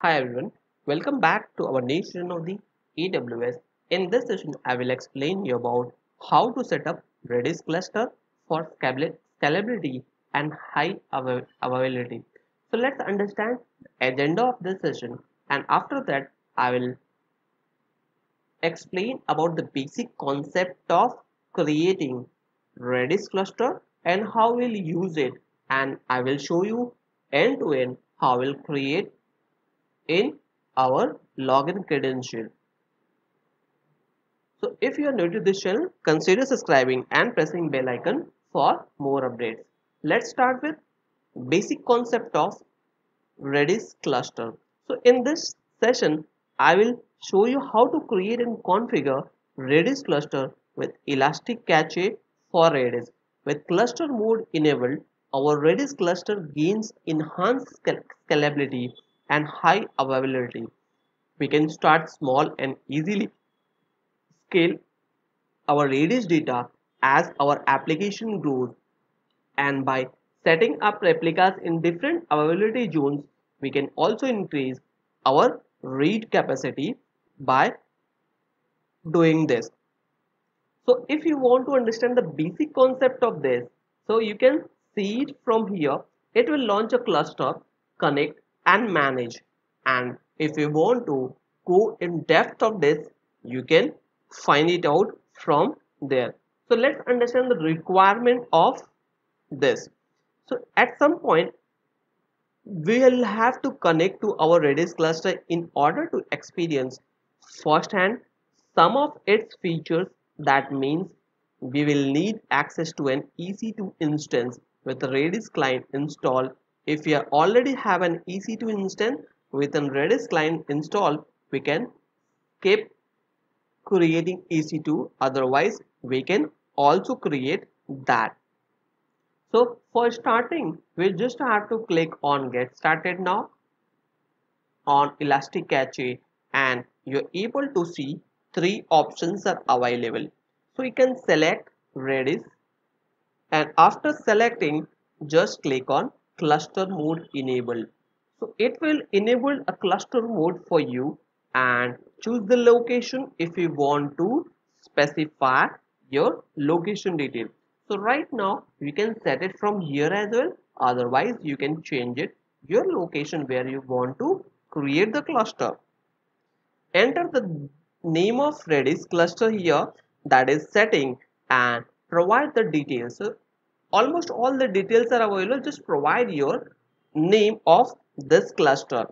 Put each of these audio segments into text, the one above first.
Hi everyone, welcome back to our next session of the AWS. In this session, I will explain you about how to set up Redis cluster for scalability and high availability. So let's understand the agenda of this session, and after that I will explain about the basic concept of creating Redis cluster and how we'll use it, and I will show you end to end how we'll create in our login credential. So if you are new to this channel, consider subscribing and pressing bell icon for more updates. Let's start with basic concept of Redis cluster. So in this session, I will show you how to create and configure Redis cluster with Elastic Cache for Redis. With cluster mode enabled, our Redis cluster gains enhanced scalability and high availability. We can start small and easily scale our Redis data as our application grows, and by setting up replicas in different availability zones, we can also increase our read capacity by doing this. So if you want to understand the basic concept of this, so you can see it from here. It will launch a cluster, connect and manage, and if you want to go in depth of this, you can find it out from there. So let's understand the requirement of this. So at some point we will have to connect to our Redis cluster in order to experience firsthand some of its features. That means we will need access to an EC2 instance with a Redis client installed. If you already have an EC2 instance with a Redis client installed, we can keep creating EC2. Otherwise, we can also create that. So for starting, we just have to click on Get Started now on Elastic Cache, and you're able to see three options are available. So you can select Redis, and after selecting, just click on Cluster mode enabled. So it will enable a cluster mode for you, and choose the location if you want to specify your location detail. So right now you can set it from here as well. Otherwise you can change it your location where you want to create the cluster. Enter the name of Redis cluster here, that is setting, and provide the details. So almost all the details are available. Just provide your name of this cluster.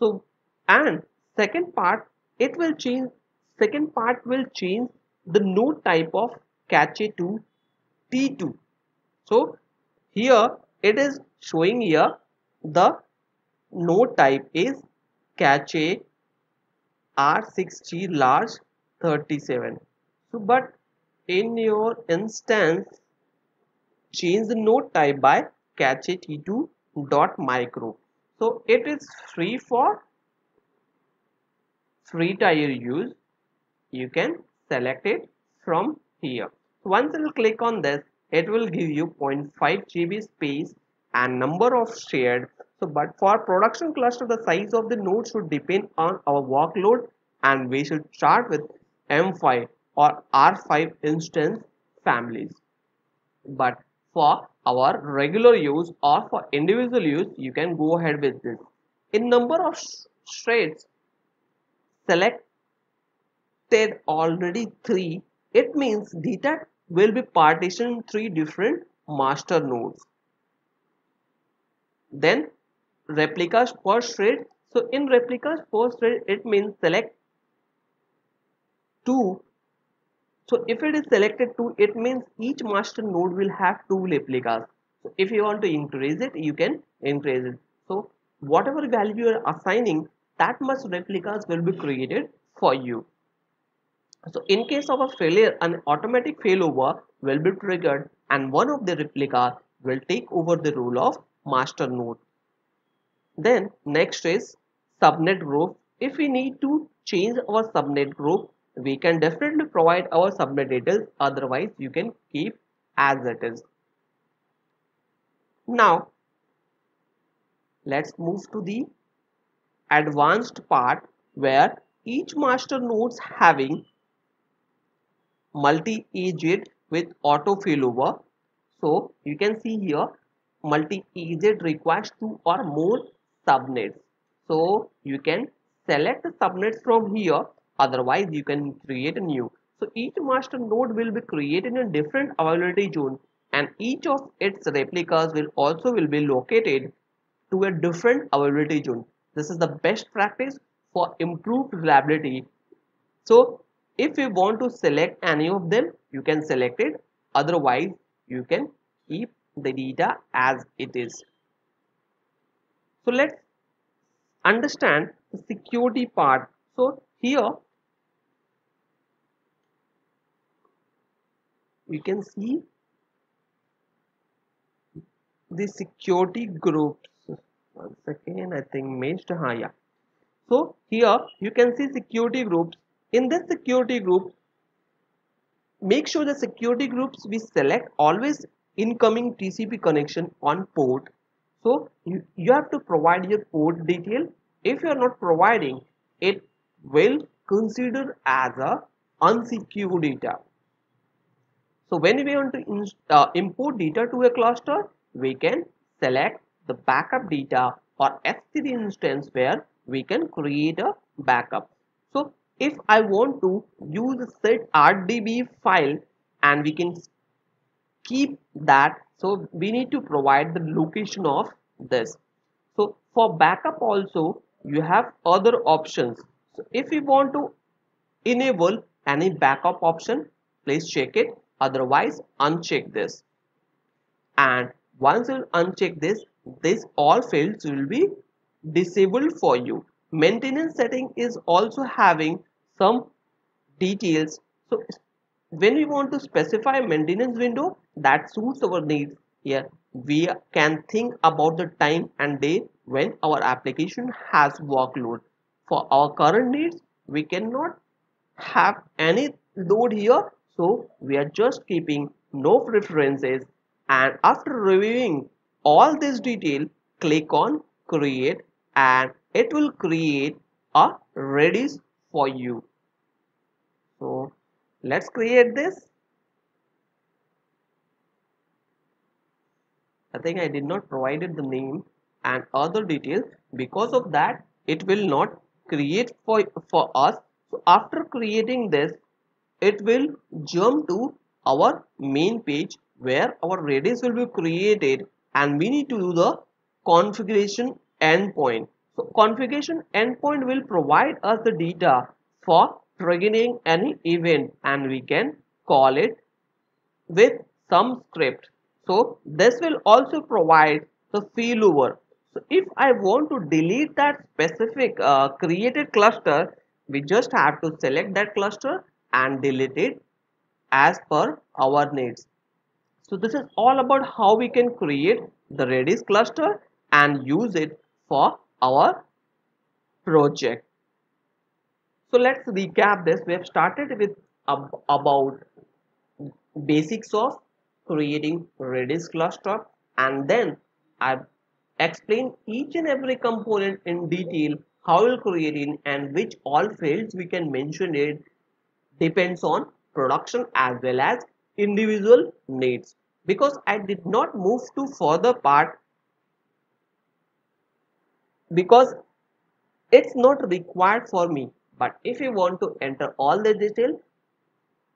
So, and second part will change the node type of cache to T2. So here it is showing here the node type is cache R6G large 37. So but in your instance, change the node type by cache t2.micro. So it is free for free tier use. You can select it from here. Once you click on this, it will give you 0.5 GB space and number of shared. So but for production cluster, the size of the node should depend on our workload, and we should start with M5 or R5 instance families. But for our regular use or for individual use, you can go ahead with this. In number of threads selected already 3, it means data will be partitioned in 3 different master nodes. Then replicas per thread. So in replicas per thread, it means select 2. So if it is selected 2, it means each master node will have 2 replicas. So if you want to increase it, you can increase it. So whatever value you are assigning, that much replicas will be created for you. So in case of a failure, an automatic failover will be triggered, and one of the replicas will take over the role of master node. Then next is subnet group. If we need to change our subnet group, we can definitely provide our subnet details. Otherwise you can keep as it is. Now let's move to the advanced part where each master nodes having multi-agent with auto failover. So you can see here multi-agent requires 2 or more subnets. So you can select subnets from here, otherwise you can create a new. So each master node will be created in a different availability zone, and each of its replicas will be located to a different availability zone. This is the best practice for improved reliability. So if you want to select any of them, you can select it, otherwise you can keep the data as it is. So let's understand the security part. So here you can see the security groups. Once again, I think missed. Yeah. So here you can see security groups. In this security group, make sure the security groups we select always incoming TCP connection on port. So you have to provide your port detail. If you are not providing, it will consider as a unsecure data. So when we want to import data to a cluster, we can select the backup data or S3 instance where we can create a backup. So if I want to use a set RDB file, and we can keep that, so we need to provide the location of this. So for backup also you have other options. So if you want to enable any backup option, please check it, otherwise uncheck this. And once you uncheck this, this all fields will be disabled for you. Maintenance setting is also having some details. So when we want to specify maintenance window that suits our needs, here we can think about the time and day when our application has workload. For our current needs, we cannot have any load here, so we are just keeping no preferences, and after reviewing all this detail, click on create, and it will create a Redis for you. So let's create this. I think I did not provided the name and other details, because of that it will not create for us. So after creating this, it will jump to our main page where our Redis will be created, and we need to do the configuration endpoint. So configuration endpoint will provide us the data for triggering any event, and we can call it with some script. So this will also provide the failover. So if I want to delete that specific created cluster, we just have to select that cluster and delete it as per our needs. So this is all about how we can create the Redis cluster and use it for our project. So let's recap this. We have started with about basics of creating Redis cluster, and then I've explained each and every component in detail, how we'll create it and which all fields we can mention. It depends on production as well as individual needs. Because I did not move to further part, because it's not required for me, but if you want to enter all the details,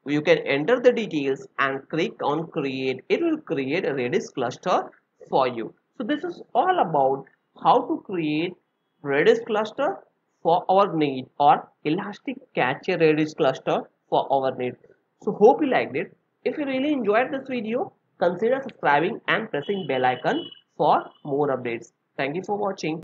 you can enter the details and click on create. It will create a Redis cluster for you. So this is all about how to create Redis cluster for our need, or Elastic Cache Redis cluster for our need. So hope you liked it. If you really enjoyed this video, consider subscribing and pressing bell icon for more updates. Thank you for watching.